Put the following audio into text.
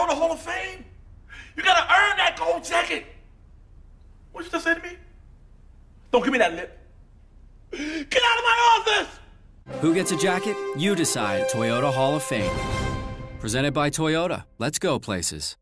go to the Hall of Fame. You gotta earn that gold jacket. What you just say to me? Don't give me that lip. Get out of my office! Who gets a jacket? You decide. Toyota Hall of Fame. Presented by Toyota. Let's go places.